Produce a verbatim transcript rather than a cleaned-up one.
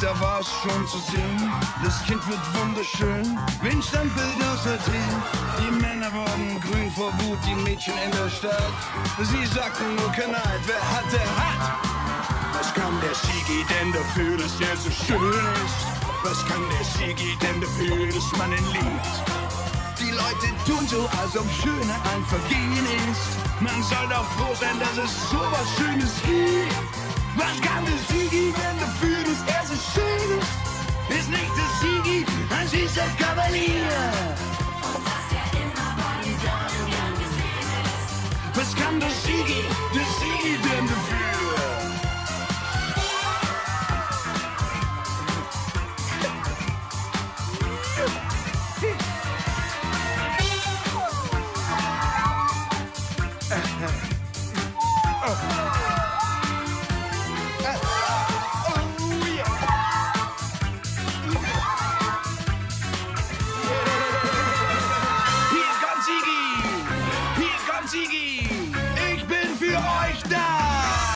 da war es schon zu sehen, das Kind wird wunderschön, wen stammt Bild aus Athen? Die Männer wurden grün vor Wut, die Mädchen in der Stadt, sie sagten nur Kneid, wer hat, der hat! Was kann der Sigi denn dafür, dass er so schön ist? Was kann der Sigi denn dafür, dass man ihn liebt? Die Leute tun so, als ob Schönheit ein Vergehen ist. Man soll doch froh sein, dass es sowas Schönes gibt. Was kann der Sigi denn dafür, dass er so schön ist? Ist nicht der Sigi ein süßer Kavalier? Und dass er immer bei den Damen gern gesehen ist. Was kann der Sigi, der Sigi denn dafür? Sigi!